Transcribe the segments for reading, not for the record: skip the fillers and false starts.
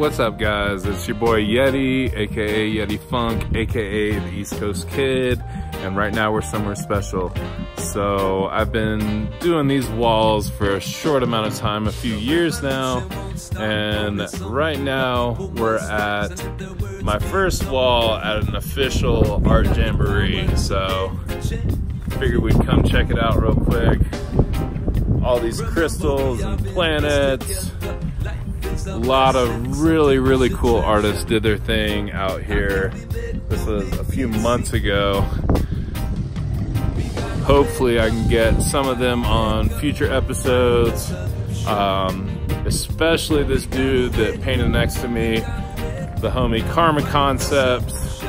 What's up, guys? It's your boy Yeti, aka Yeti Funk, aka the East Coast Kid, and right now we're somewhere special. So I've been doing these walls for a short amount of time, a few years now, and right now we're at my first wall at an official art jamboree, so figured we'd come check it out real quick. All these crystals and planets. A lot of really cool artists did their thing out here. This was a few months ago. Hopefully I can get some of them on future episodes. Especially this dude that painted next to me, the homie Karma Concepts,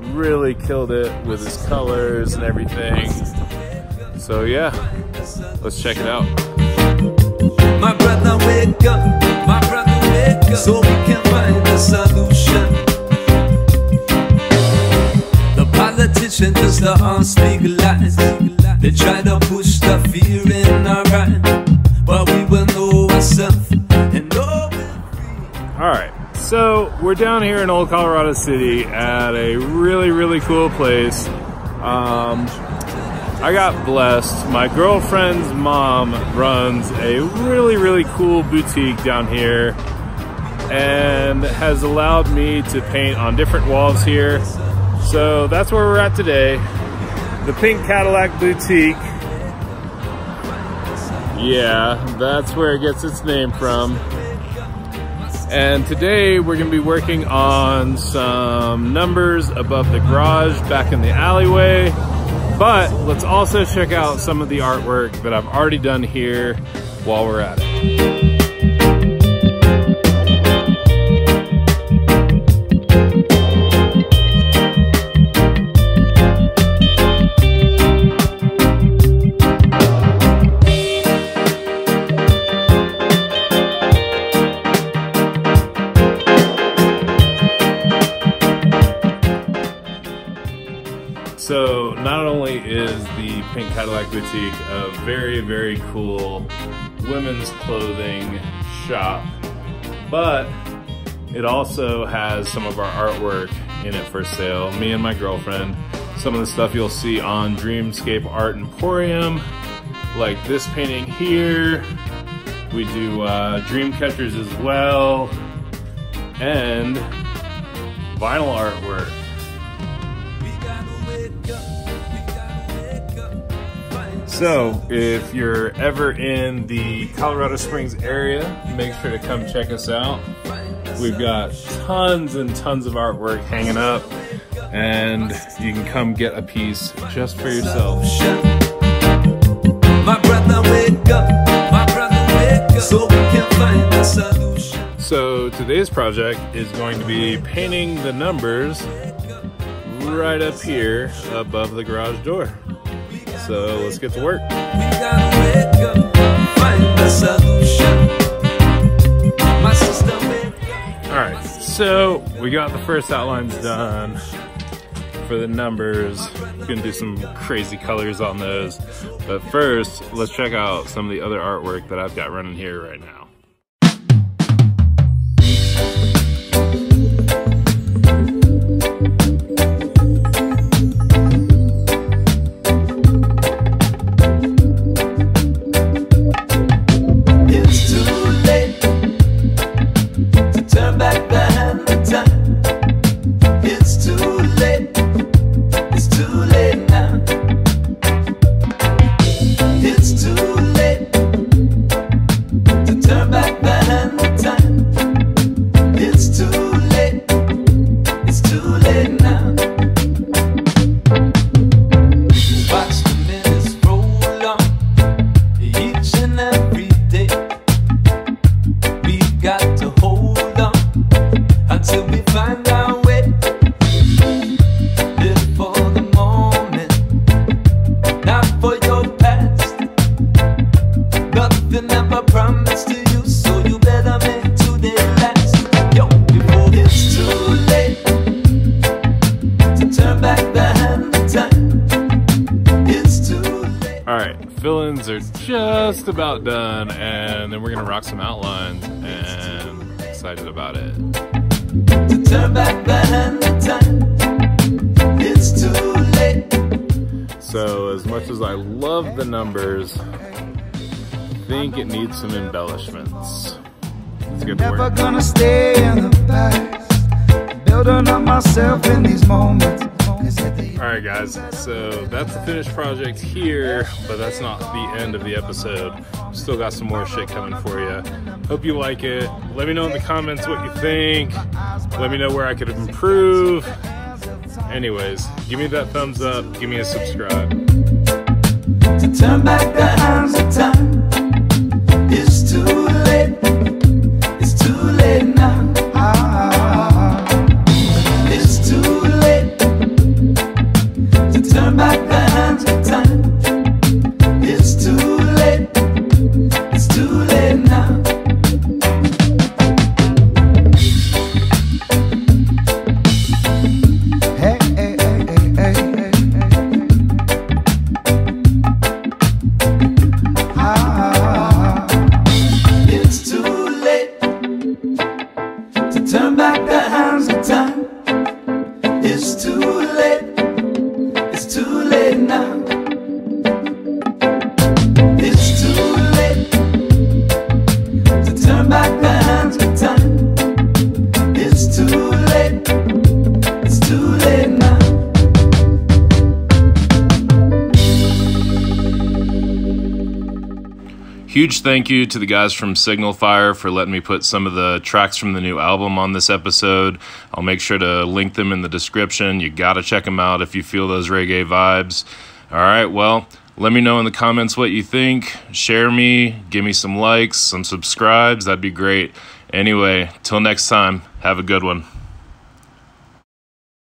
really killed it with his colors and everything. So yeah, let's check it out. My brother, wake up. My brother, so we can find the solution. The politicians just don't speak lies. They try to push the fear in our right, but we will know ourselves and know we're free. Alright, so we're down here in Old Colorado City at a really cool place. I got blessed. My girlfriend's mom runs a really cool boutique down here and has allowed me to paint on different walls here. So that's where we're at today. The Pink Cadillac Boutique. Yeah, that's where it gets its name from. And today we're gonna be working on some numbers above the garage back in the alleyway. But let's also check out some of the artwork that I've already done here while we're at it. So not only is the Pink Cadillac Boutique a very cool women's clothing shop, but it also has some of our artwork in it for sale, me and my girlfriend. Some of the stuff you'll see on Dreamscape Art Emporium, like this painting here. We do dream catchers as well, and vinyl artwork. So if you're ever in the Colorado Springs area, make sure to come check us out. We've got tons and tons of artwork hanging up, and you can come get a piece just for yourself. So today's project is going to be painting the numbers right up here above the garage door. So let's get to work. We gotta wake up, find the solution. My sister wake up. Alright, so we got the first outlines done for the numbers. We can do some crazy colors on those. But first, let's check out some of the other artwork that I've got running here right now. Fill-ins are just about done, and then we're gonna rock some outlines and excited about it. To turn back behind the time, it's too late. So as much as I love the numbers, I think it needs some embellishments. Let's get to work. Never gonna stay in the past, building up myself in these moments. Alright guys, so that's the finished project here, but that's not the end of the episode. Still got some more shit coming for you. Hope you like it. Let me know in the comments what you think. Let me know where I could improve. Anyways, give me that thumbs up. Give me a subscribe. To turn back the hands of time, it's too late. It's too late now. It's too late. To turn back the hands of time, it's too late. It's too late now. Huge thank you to the guys from Signal Fire for letting me put some of the tracks from the new album on this episode. I'll make sure to link them in the description. You gotta check them out if you feel those reggae vibes. All right, well, let me know in the comments what you think. Share me, give me some likes, some subscribes, that'd be great. Anyway, till next time, have a good one.